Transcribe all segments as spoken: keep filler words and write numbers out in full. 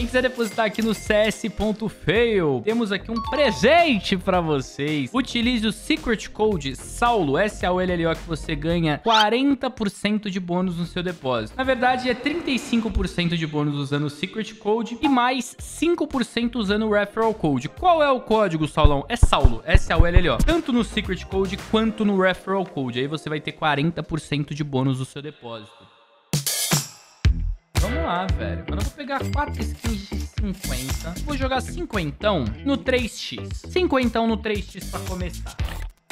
Quem quiser depositar aqui no c s ponto fail, temos aqui um presente pra vocês. Utilize o Secret Code Saullo, S A U L L O, que você ganha quarenta por cento de bônus no seu depósito. Na verdade, é trinta e cinco por cento de bônus usando o Secret Code e mais cinco por cento usando o Referral Code. Qual é o código, Saulão? É Saullo, S A U L L O. Tanto no Secret Code quanto no Referral Code. Aí você vai ter quarenta por cento de bônus no seu depósito. Vamos lá, velho. Mano, eu vou pegar quatro skins de cinquenta. Vou jogar cinquentão no três x. Cinquentão no três x pra começar.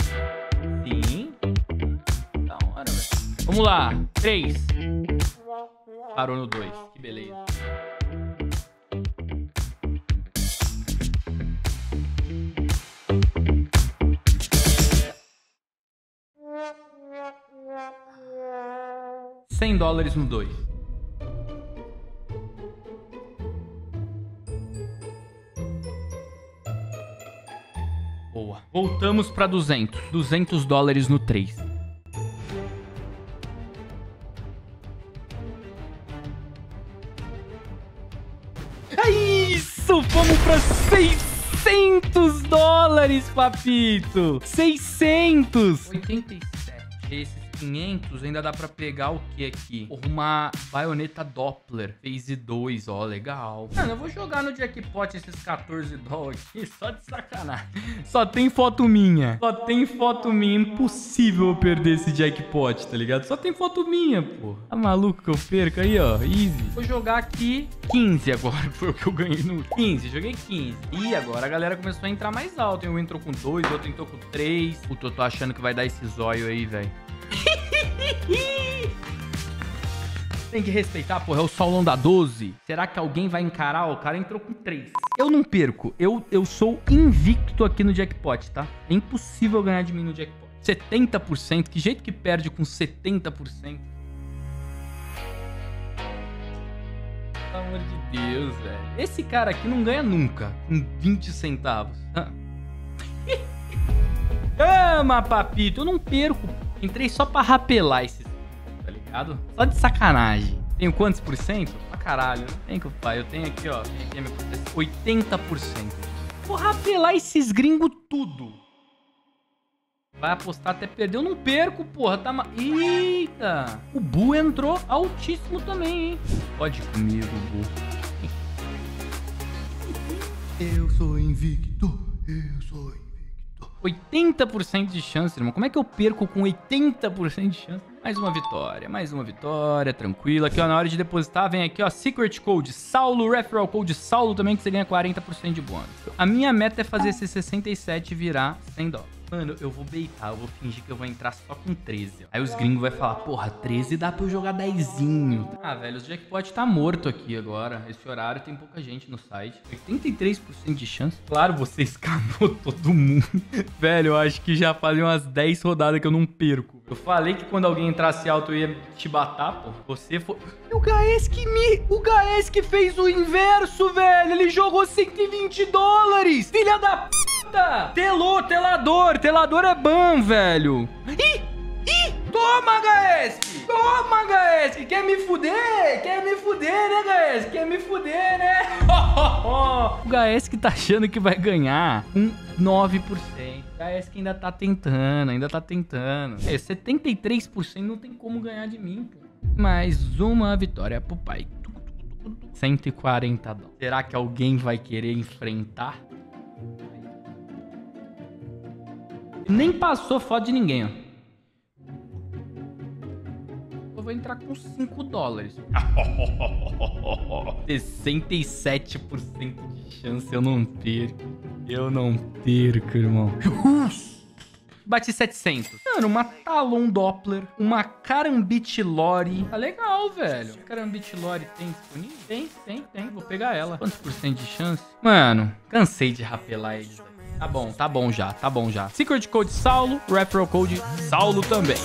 Sim. Da hora, velho. Vamos lá. três. Parou no dois. Que beleza. cem dólares no dois. Boa. Voltamos para duzentos. duzentos dólares no três. É isso! Vamos para seiscentos dólares, papito! seiscentos! oitenta e sete. Esses quinhentos ainda dá pra pegar o que aqui? Uma baioneta Doppler. Phase dois, ó, legal. Mano, eu vou jogar no jackpot esses quatorze dólares aqui, só de sacanagem. Só tem foto minha. Só tem foto minha. Impossível eu perder esse jackpot, tá ligado? Só tem foto minha, pô. Tá maluco que eu perco aí, ó. Easy. Vou jogar aqui quinze agora. Foi o que eu ganhei no quinze. Joguei quinze. E agora a galera começou a entrar mais alto. Um entrou com dois, outro entrou com três. Puta, eu tô achando que vai dar esse zóio aí, velho. Tem que respeitar, porra, é o Saulão da doze. Será que alguém vai encarar? O cara entrou com três. Eu não perco, eu, eu sou invicto aqui no jackpot, tá? É impossível ganhar de mim no jackpot. setenta por cento, que jeito que perde com setenta por cento? Pelo amor de Deus, velho. Esse cara aqui não ganha nunca com vinte centavos. Ama, papito, eu não perco. Entrei só pra rapelar esses, tá ligado? Só de sacanagem. Tenho quantos por cento? Pra caralho. Tem que, pai. Eu tenho aqui, ó. Tem aqui minha... oitenta por cento. Vou rapelar esses gringos tudo. Vai apostar até perder. Eu não perco, porra. Tá ma... Eita! O Bu entrou altíssimo também, hein? Pode comigo, Bu. Eu sou invicto. Eu sou invicto. oitenta por cento de chance, irmão. Como é que eu perco com oitenta por cento de chance? Mais uma vitória, mais uma vitória, tranquilo. Aqui, ó, na hora de depositar, vem aqui, ó, Secret Code Saullo, Referral Code Saullo também, que você ganha quarenta por cento de bônus. A minha meta é fazer esse sessenta e sete virar cem dólares. Mano, eu vou beitar, eu vou fingir que eu vou entrar só com treze. Aí os gringos vão falar, porra, treze dá pra eu jogar dezinho. Ah, velho, o jackpot tá morto aqui agora. Esse horário tem pouca gente no site. oitenta e três por cento de chance. Claro, você escapou todo mundo. Velho, eu acho que já fazia umas dez rodadas que eu não perco. Eu falei que quando alguém entrasse alto eu ia te batar, pô. Você foi... O Gaeski me... O Gaeski fez o inverso, velho. Ele jogou cento e vinte dólares. Filha da p... Telou, telador. Telador é ban, velho. Ih, ih. Toma, Gaeski. Toma, Gaeski. Quer me fuder? Quer me fuder, né, Gaeski? Quer me fuder, né? O Gaeski tá achando que vai ganhar um nove por cento. O Gaeski ainda tá tentando, ainda tá tentando. É, setenta e três por cento não tem como ganhar de mim, pô. Mais uma vitória pro pai. cento e quarenta dólares. Será que alguém vai querer enfrentar? Nem passou foto de ninguém, ó. Eu vou entrar com cinco dólares. sessenta e sete por cento de chance, eu não perco. Eu não perco, irmão. Bati setecentos. Mano, uma Talon Doppler, uma Karambit Lore. Tá legal, velho. Karambit Lore tem disponível? Tem, tem, tem. Vou pegar ela. Quantos por cento de chance? Mano, cansei de rapelar eles. Tá bom, tá bom já, tá bom já. Secret Code Saullo, Referral Code Saullo também.